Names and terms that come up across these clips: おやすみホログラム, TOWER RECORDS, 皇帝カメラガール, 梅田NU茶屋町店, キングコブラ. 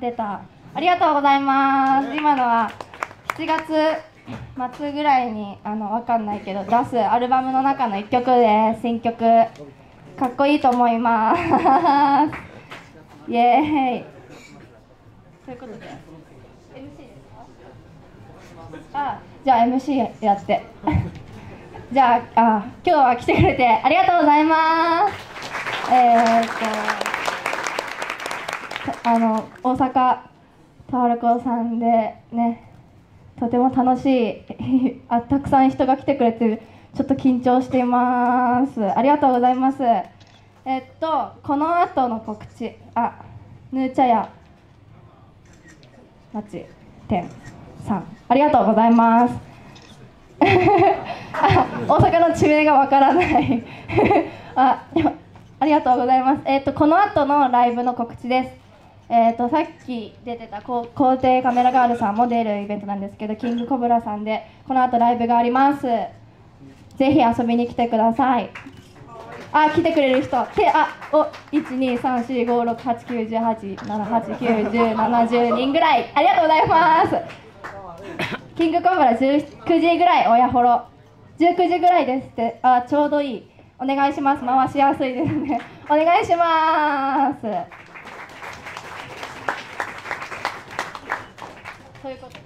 出た。ありがとうございます。今のは7月末ぐらいにわかんないけど出すアルバムの中の1曲です。新曲かっこいいと思います。イエーイ。ということで MC ですか？あ、じゃあ MC やって。じゃあ、今日は来てくれてありがとうございます。大阪タワレコさんでね、とても楽しいたくさん人が来てくれてちょっと緊張しています。ありがとうございます。この後の告知、ヌーチャヤまち店さん、ありがとうございます。大阪の地名がわからないありがとうございます。この後のライブの告知です。さっき出てた皇帝カメラガールさんも出るイベントなんですけど、キングコブラさんでこの後ライブがあります。ぜひ遊びに来てください。来てくれる人手12345678910879070人ぐらい、ありがとうございます。キングコブラ19時ぐらい、親ホロ19時ぐらいですって。ちょうどいい。お願いします。回しやすいですね。お願いします。ということで、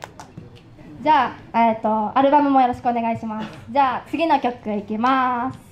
じゃあアルバムもよろしくお願いします。じゃあ次の曲いきます。